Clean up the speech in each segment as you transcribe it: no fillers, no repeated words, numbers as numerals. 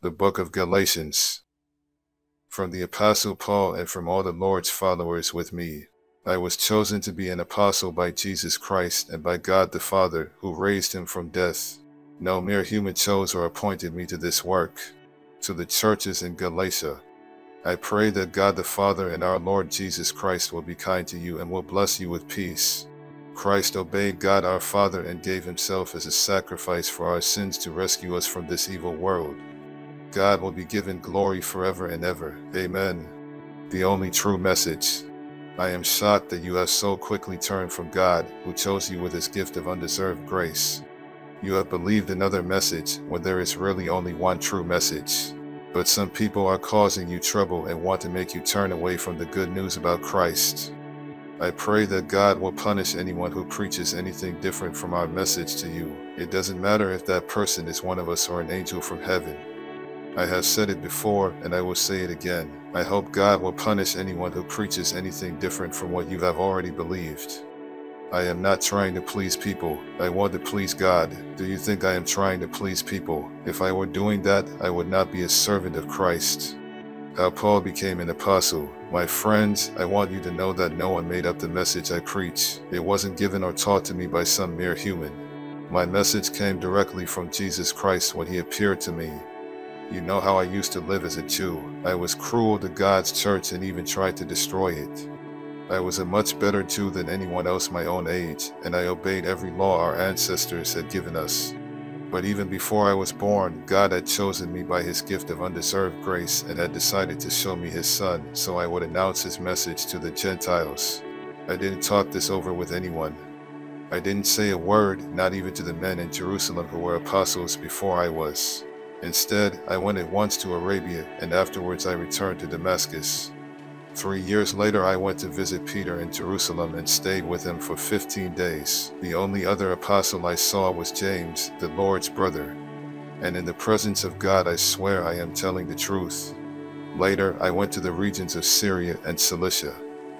the book of Galatians. From the Apostle Paul and from all the Lord's followers with me, I was chosen to be an apostle by Jesus Christ and by God the Father, who raised him from death. No mere human chose or appointed me to this work. To the churches in Galatia, I pray that God the Father and our Lord Jesus Christ will be kind to you and will bless you with peace. Christ obeyed God our Father and gave himself as a sacrifice for our sins to rescue us from this evil world. God will be given glory forever and ever. Amen. The only true message. I am shocked that you have so quickly turned from God, who chose you with his gift of undeserved grace. You have believed another message when there is really only one true message. But some people are causing you trouble and want to make you turn away from the good news about Christ. I pray that God will punish anyone who preaches anything different from our message to you. It doesn't matter if that person is one of us or an angel from heaven. I have said it before and I will say it again. I hope God will punish anyone who preaches anything different from what you have already believed. I am not trying to please people. I want to please God. Do you think I am trying to please people? If I were doing that, I would not be a servant of Christ. How Paul became an apostle. My friends, I want you to know that no one made up the message I preach. It wasn't given or taught to me by some mere human. My message came directly from Jesus Christ when he appeared to me. You know how I used to live as a Jew. I was cruel to God's church and even tried to destroy it. I was a much better Jew than anyone else my own age, and I obeyed every law our ancestors had given us. But even before I was born, God had chosen me by his gift of undeserved grace and had decided to show me his son, so I would announce his message to the Gentiles. I didn't talk this over with anyone. I didn't say a word, not even to the men in Jerusalem who were apostles before I was. Instead, I went at once to Arabia, and afterwards I returned to Damascus. 3 years later, I went to visit Peter in Jerusalem and stayed with him for 15 days. The only other apostle I saw was James, the Lord's brother. And in the presence of God, I swear I am telling the truth. Later, I went to the regions of Syria and Cilicia.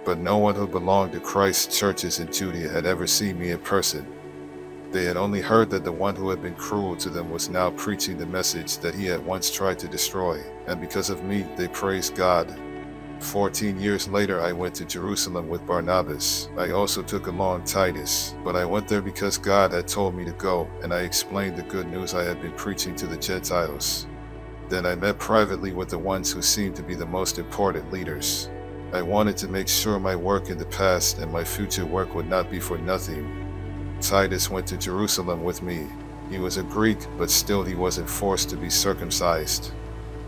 But no one who belonged to Christ's churches in Judea had ever seen me in person. They had only heard that the one who had been cruel to them was now preaching the message that he had once tried to destroy. And because of me, they praised God. 14 years later, I went to Jerusalem with Barnabas. I also took along Titus, but I went there because God had told me to go, and I explained the good news I had been preaching to the Gentiles. Then I met privately with the ones who seemed to be the most important leaders. I wanted to make sure my work in the past and my future work would not be for nothing. Titus went to Jerusalem with me. He was a Greek, but still he wasn't forced to be circumcised.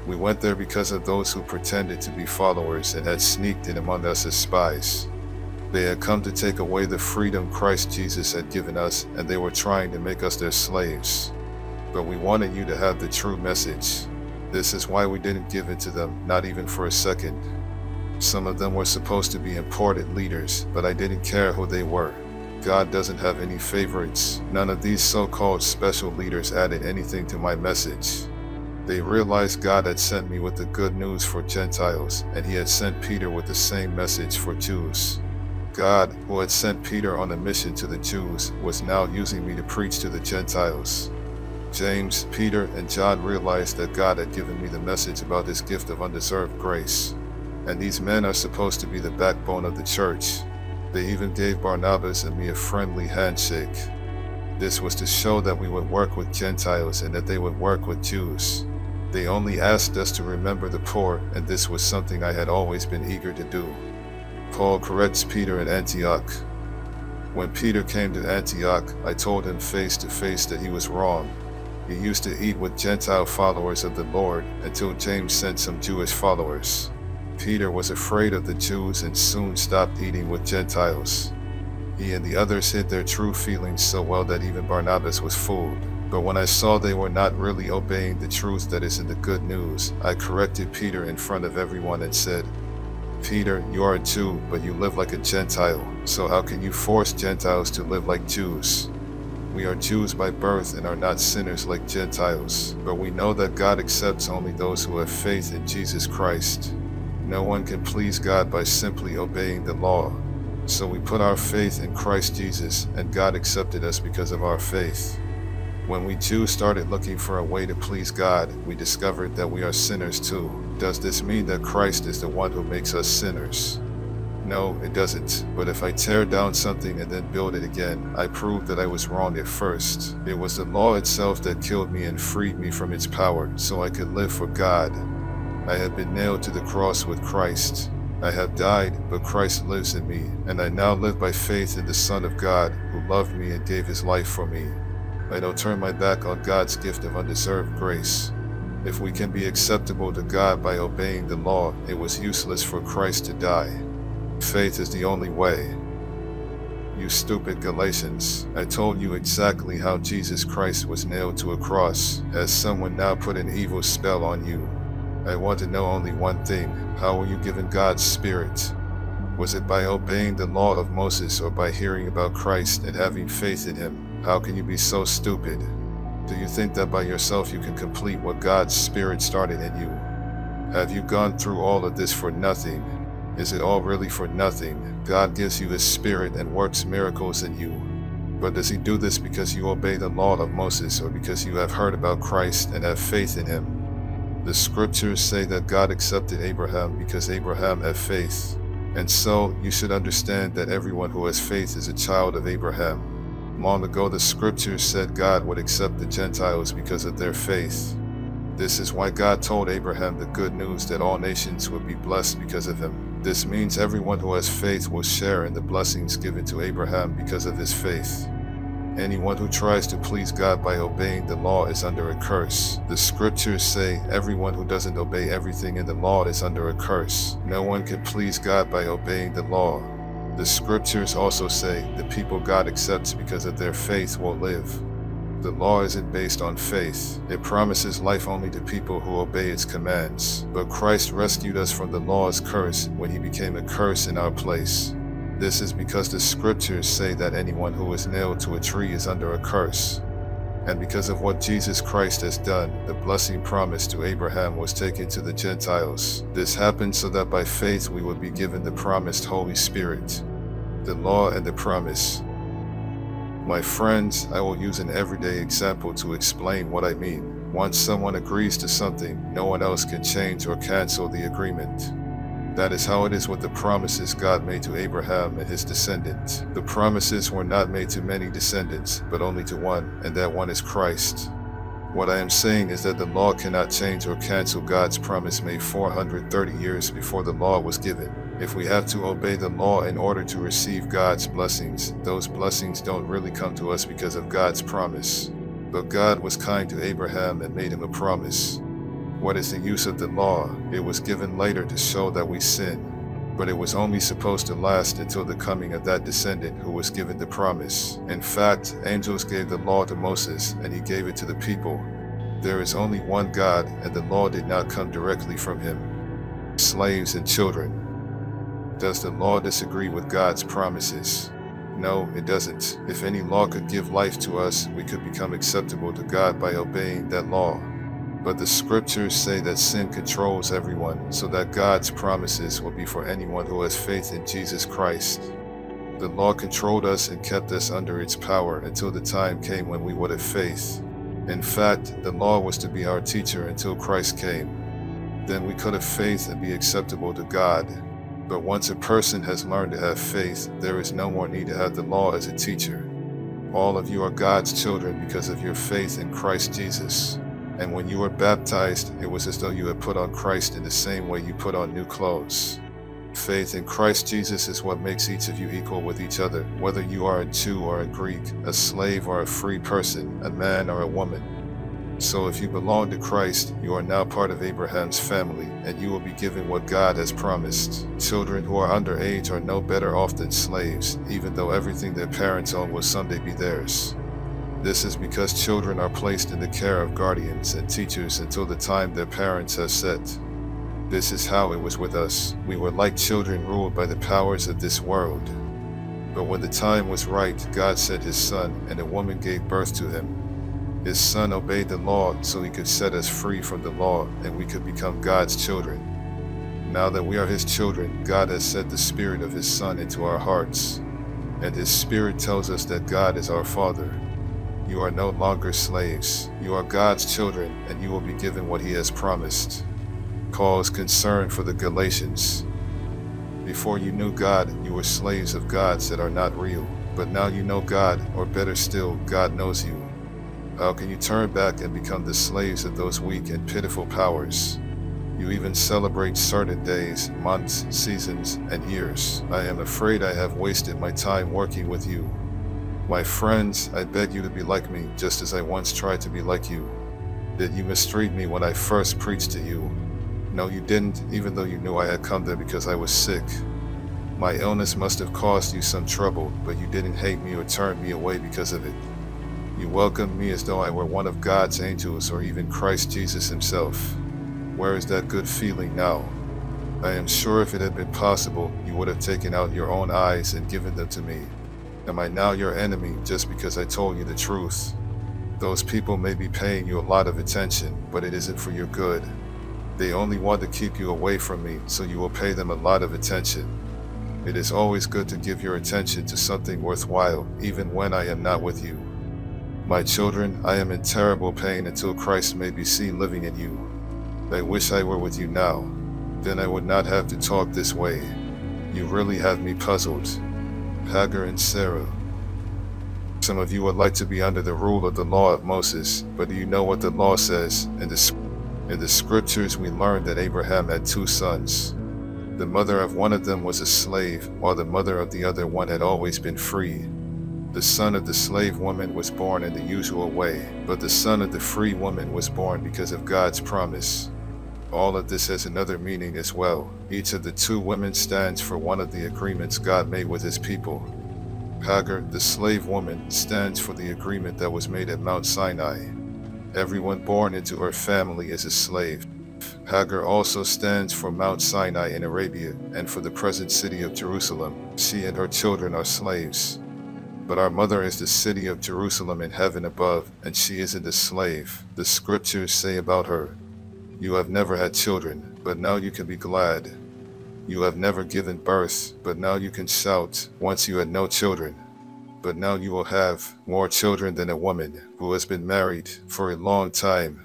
We went there because of those who pretended to be followers and had sneaked in among us as spies. They had come to take away the freedom Christ Jesus had given us, and they were trying to make us their slaves. But we wanted you to have the true message. This is why we didn't give it to them, not even for a second. Some of them were supposed to be important leaders, but I didn't care who they were. God doesn't have any favorites. None of these so-called special leaders added anything to my message. They realized God had sent me with the good news for Gentiles, and he had sent Peter with the same message for Jews. God, who had sent Peter on a mission to the Jews, was now using me to preach to the Gentiles. James, Peter, and John realized that God had given me the message about his gift of undeserved grace. And these men are supposed to be the backbone of the church. They even gave Barnabas and me a friendly handshake. This was to show that we would work with Gentiles and that they would work with Jews. They only asked us to remember the poor, and this was something I had always been eager to do. Paul corrects Peter at Antioch. When Peter came to Antioch, I told him face to face that he was wrong. He used to eat with Gentile followers of the Lord until James sent some Jewish followers. Peter was afraid of the Jews and soon stopped eating with Gentiles. He and the others hid their true feelings so well that even Barnabas was fooled. But when I saw they were not really obeying the truth that is in the good news, I corrected Peter in front of everyone and said, Peter, you are a Jew, but you live like a Gentile, so how can you force Gentiles to live like Jews? We are Jews by birth and are not sinners like Gentiles, but we know that God accepts only those who have faith in Jesus Christ. No one can please God by simply obeying the law. So we put our faith in Christ Jesus, and God accepted us because of our faith. When we Jews started looking for a way to please God, we discovered that we are sinners too. Does this mean that Christ is the one who makes us sinners? No, it doesn't. But if I tear down something and then build it again, I prove that I was wrong at first. It was the law itself that killed me and freed me from its power, so I could live for God. I have been nailed to the cross with Christ. I have died, but Christ lives in me, and I now live by faith in the Son of God, who loved me and gave his life for me. I don't turn my back on God's gift of undeserved grace. If we can be acceptable to God by obeying the law, it was useless for Christ to die. Faith is the only way. You stupid Galatians, I told you exactly how Jesus Christ was nailed to a cross, as someone now put an evil spell on you. I want to know only one thing. How were you given God's Spirit? Was it by obeying the law of Moses or by hearing about Christ and having faith in him? How can you be so stupid? Do you think that by yourself you can complete what God's Spirit started in you? Have you gone through all of this for nothing? Is it all really for nothing? God gives you his Spirit and works miracles in you. But does he do this because you obey the law of Moses or because you have heard about Christ and have faith in him? The scriptures say that God accepted Abraham because Abraham had faith. And so, you should understand that everyone who has faith is a child of Abraham. Long ago the scriptures said God would accept the Gentiles because of their faith. This is why God told Abraham the good news that all nations would be blessed because of him. This means everyone who has faith will share in the blessings given to Abraham because of his faith. Anyone who tries to please God by obeying the law is under a curse. The scriptures say everyone who doesn't obey everything in the law is under a curse. No one can please God by obeying the law. The scriptures also say the people God accepts because of their faith will live. The law isn't based on faith. It promises life only to people who obey its commands. But Christ rescued us from the law's curse when he became a curse in our place. This is because the scriptures say that anyone who is nailed to a tree is under a curse. And because of what Jesus Christ has done, the blessing promised to Abraham was taken to the Gentiles. This happened so that by faith we would be given the promised Holy Spirit. The law and the promise. My friends, I will use an everyday example to explain what I mean. Once someone agrees to something, no one else can change or cancel the agreement. That is how it is with the promises God made to Abraham and his descendants. The promises were not made to many descendants, but only to one, and that one is Christ. What I am saying is that the law cannot change or cancel God's promise made 430 years before the law was given. If we have to obey the law in order to receive God's blessings, those blessings don't really come to us because of God's promise. But God was kind to Abraham and made him a promise. What is the use of the law? It was given later to show that we sin, but it was only supposed to last until the coming of that descendant who was given the promise. In fact, angels gave the law to Moses, and he gave it to the people. There is only one God, and the law did not come directly from him. Slaves and children. Does the law disagree with God's promises? No, it doesn't. If any law could give life to us, we could become acceptable to God by obeying that law. But the scriptures say that sin controls everyone, so that God's promises will be for anyone who has faith in Jesus Christ. The law controlled us and kept us under its power until the time came when we would have faith. In fact, the law was to be our teacher until Christ came. Then we could have faith and be acceptable to God. But once a person has learned to have faith, there is no more need to have the law as a teacher. All of you are God's children because of your faith in Christ Jesus. And when you were baptized, it was as though you had put on Christ in the same way you put on new clothes. Faith in Christ Jesus is what makes each of you equal with each other, whether you are a Jew or a Greek, a slave or a free person, a man or a woman. So if you belong to Christ, you are now part of Abraham's family, and you will be given what God has promised. Children who are underage are no better off than slaves, even though everything their parents own will someday be theirs. This is because children are placed in the care of guardians and teachers until the time their parents have set. This is how it was with us. We were like children ruled by the powers of this world. But when the time was right, God sent his son, and a woman gave birth to him. His son obeyed the law so he could set us free from the law, and we could become God's children. Now that we are his children, God has set the Spirit of his Son into our hearts. And his Spirit tells us that God is our Father. You are no longer slaves. You are God's children, and you will be given what he has promised. Paul is concerned for the Galatians. Before you knew God, you were slaves of gods that are not real. But now you know God, or better still, God knows you. How can you turn back and become the slaves of those weak and pitiful powers? You even celebrate certain days, months, seasons, and years. I am afraid I have wasted my time working with you. My friends, I beg you to be like me, just as I once tried to be like you. Did you mistreat me when I first preached to you? No, you didn't, even though you knew I had come there because I was sick. My illness must have caused you some trouble, but you didn't hate me or turn me away because of it. You welcomed me as though I were one of God's angels or even Christ Jesus himself. Where is that good feeling now? I am sure if it had been possible, you would have taken out your own eyes and given them to me. Am I now your enemy just because I told you the truth? Those people may be paying you a lot of attention, but it isn't for your good. They only want to keep you away from me, so you will pay them a lot of attention. It is always good to give your attention to something worthwhile, even when I am not with you. My children, I am in terrible pain until Christ may be seen living in you. I wish I were with you now. Then I would not have to talk this way. You really have me puzzled. Hagar and Sarah. Some of you would like to be under the rule of the law of Moses, but do you know what the law says? In the scriptures we learn that Abraham had two sons. The mother of one of them was a slave, while the mother of the other one had always been free. The son of the slave woman was born in the usual way, but the son of the free woman was born because of God's promise. All of this has another meaning as well. Each of the two women stands for one of the agreements God made with his people. Hagar, the slave woman, stands for the agreement that was made at Mount Sinai. Everyone born into her family is a slave. Hagar also stands for Mount Sinai in Arabia and for the present city of Jerusalem. She and her children are slaves. But our mother is the city of Jerusalem in heaven above, and she isn't a slave. The scriptures say about her, "You have never had children, but now you can be glad. You have never given birth, but now you can shout. Once you had no children, but now you will have more children than a woman who has been married for a long time."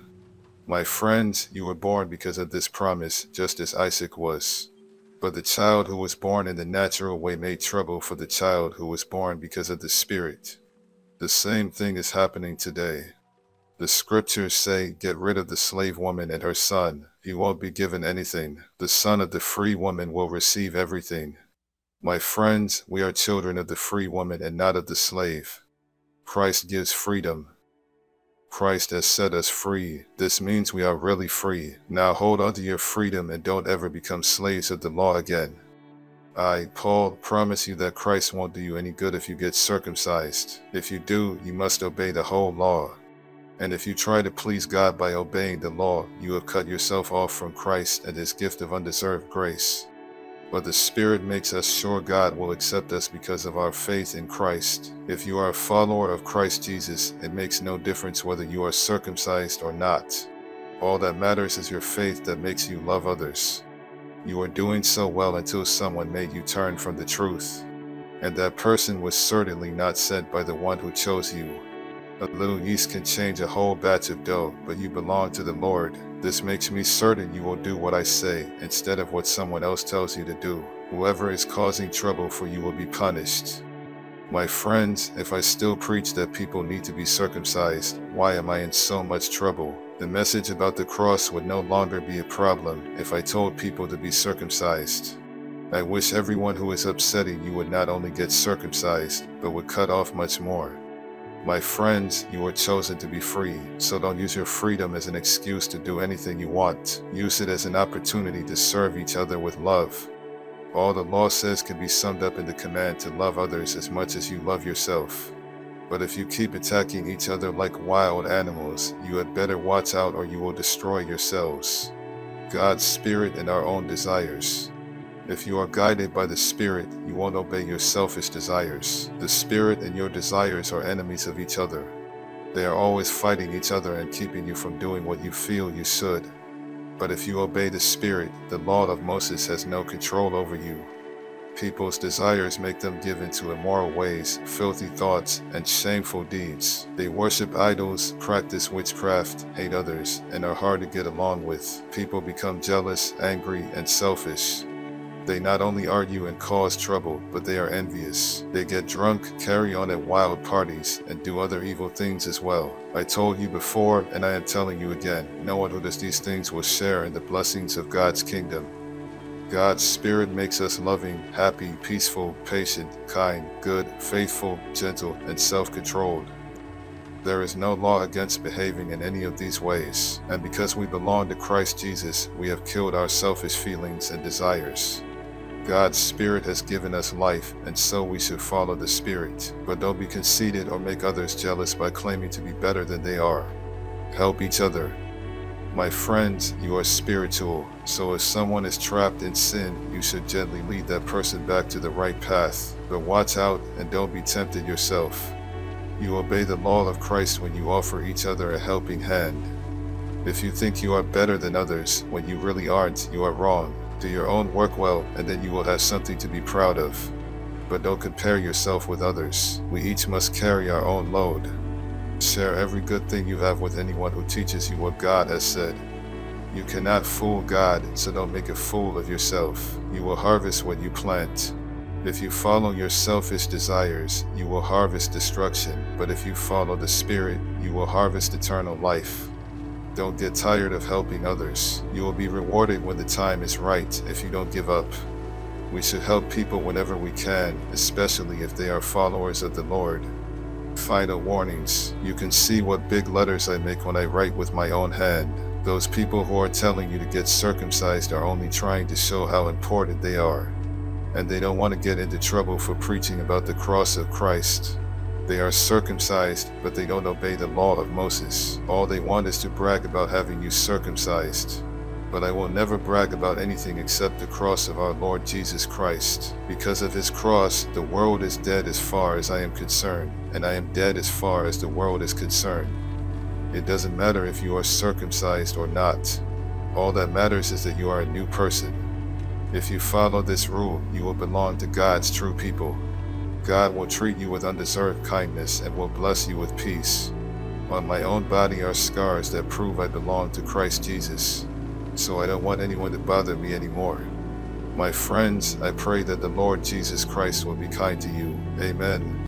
My friends, you were born because of this promise, just as Isaac was. But the child who was born in the natural way made trouble for the child who was born because of the Spirit. The same thing is happening today. The scriptures say, "Get rid of the slave woman and her son. He won't be given anything. The son of the free woman will receive everything." My friends, we are children of the free woman and not of the slave. Christ gives freedom. Christ has set us free. This means we are really free. Now hold on to your freedom and don't ever become slaves of the law again. I, Paul, promise you that Christ won't do you any good if you get circumcised. If you do, you must obey the whole law. And if you try to please God by obeying the law, you have cut yourself off from Christ and his gift of undeserved grace. But the Spirit makes us sure God will accept us because of our faith in Christ. If you are a follower of Christ Jesus, it makes no difference whether you are circumcised or not. All that matters is your faith that makes you love others. You were doing so well until someone made you turn from the truth. And that person was certainly not sent by the one who chose you. A little yeast can change a whole batch of dough, but you belong to the Lord. This makes me certain you will do what I say, instead of what someone else tells you to do. Whoever is causing trouble for you will be punished. My friends, if I still preach that people need to be circumcised, why am I in so much trouble? The message about the cross would no longer be a problem if I told people to be circumcised. I wish everyone who is upsetting you would not only get circumcised, but would cut off much more. My friends, you were chosen to be free, so don't use your freedom as an excuse to do anything you want. Use it as an opportunity to serve each other with love. All the law says can be summed up in the command to love others as much as you love yourself. But if you keep attacking each other like wild animals, you had better watch out or you will destroy yourselves. God's Spirit and our own desires. If you are guided by the Spirit, you won't obey your selfish desires. The Spirit and your desires are enemies of each other. They are always fighting each other and keeping you from doing what you feel you should. But if you obey the Spirit, the law of Moses has no control over you. People's desires make them give into immoral ways, filthy thoughts, and shameful deeds. They worship idols, practice witchcraft, hate others, and are hard to get along with. People become jealous, angry, and selfish. They not only argue and cause trouble, but they are envious. They get drunk, carry on at wild parties, and do other evil things as well. I told you before, and I am telling you again, no one who does these things will share in the blessings of God's kingdom. God's Spirit makes us loving, happy, peaceful, patient, kind, good, faithful, gentle, and self-controlled. There is no law against behaving in any of these ways, and because we belong to Christ Jesus, we have killed our selfish feelings and desires. God's Spirit has given us life, and so we should follow the Spirit. But don't be conceited or make others jealous by claiming to be better than they are. Help each other. My friends, you are spiritual, so if someone is trapped in sin, you should gently lead that person back to the right path. But watch out and don't be tempted yourself. You obey the law of Christ when you offer each other a helping hand. If you think you are better than others, when you really aren't, you are wrong. Do your own work well, and then you will have something to be proud of. But don't compare yourself with others. We each must carry our own load. Share every good thing you have with anyone who teaches you what God has said. You cannot fool God, so don't make a fool of yourself. You will harvest what you plant. If you follow your selfish desires, you will harvest destruction, but if you follow the Spirit, you will harvest eternal life. Don't get tired of helping others. You will be rewarded when the time is right if you don't give up. We should help people whenever we can, especially if they are followers of the Lord. Final warnings. You can see what big letters I make when I write with my own hand. Those people who are telling you to get circumcised are only trying to show how important they are. And they don't want to get into trouble for preaching about the cross of Christ. They are circumcised, but they don't obey the law of Moses. All they want is to brag about having you circumcised. But I will never brag about anything except the cross of our Lord Jesus Christ. Because of his cross, the world is dead as far as I am concerned, and I am dead as far as the world is concerned. It doesn't matter if you are circumcised or not. All that matters is that you are a new person. If you follow this rule, you will belong to God's true people. God will treat you with undeserved kindness and will bless you with peace. On my own body are scars that prove I belong to Christ Jesus, so I don't want anyone to bother me anymore. My friends, I pray that the Lord Jesus Christ will be kind to you. Amen.